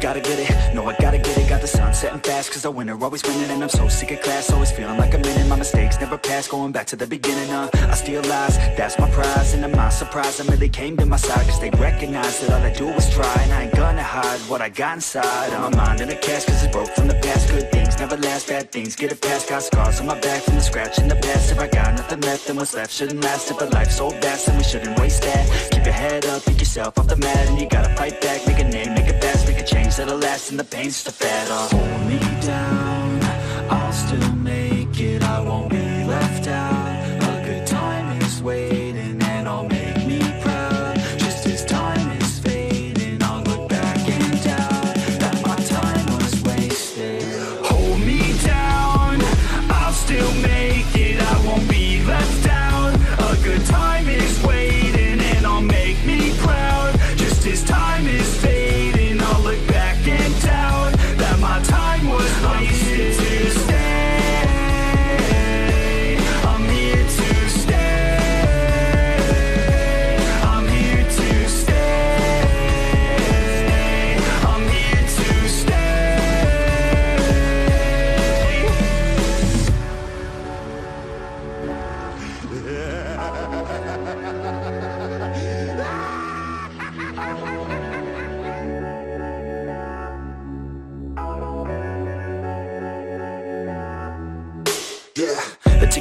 Gotta get it, no I gotta get it. Got the sun setting fast, cause the winner always winning. And I'm so sick of class, always feeling like I'm in it. My mistakes never pass, going back to the beginning. I steal lies, that's my prize. And to my surprise, I really came to my side, cause they recognize that all I do is try. And I ain't gonna hide what I got inside. My mind in a cast, cause it's broke from the past. Good things never last, bad things get a pass. Got scars on my back from the scratch in the past. If I got nothing left, then what's left shouldn't last. If a life's so vast, then we shouldn't waste that. Keep your head up, pick yourself off the mat. And you gotta fight back, make a name, make it fast. Make a change that'll last, and the pain's just a fad. Hold me down, I'll still make it. I won't be left out. A good time is waiting, and I'll make me proud. Just as time is fading, I'll look back and doubt that my time was wasted. Hold me down, I'll still make it. I won't be left out. A good time is waiting, and I'll make me proud. Just as time is fading,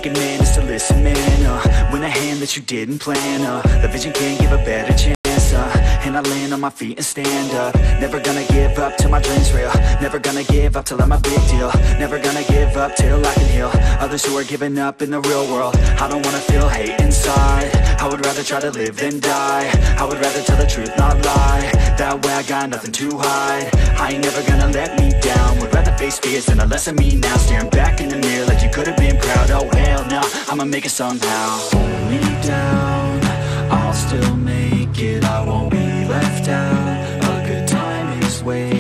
a man is to listen, man. Win a hand that you didn't plan. The vision can't give a better chance. And I land on my feet and stand up. Never gonna give up till my dreams real. Never gonna give up till I'm a big deal. Never gonna give up till I can heal others who are giving up in the real world. I don't wanna feel hate inside. I would rather try to live than die. I would rather tell the truth, not lie. That way I got nothing to hide. I ain't never gonna let me down. Would rather face fears than a lesson me now. Staring back in the mirror like you could've been proud. Oh hell no, I'ma make it somehow. Hold me down, I'll still make it. I won't be left out. A good time is waiting.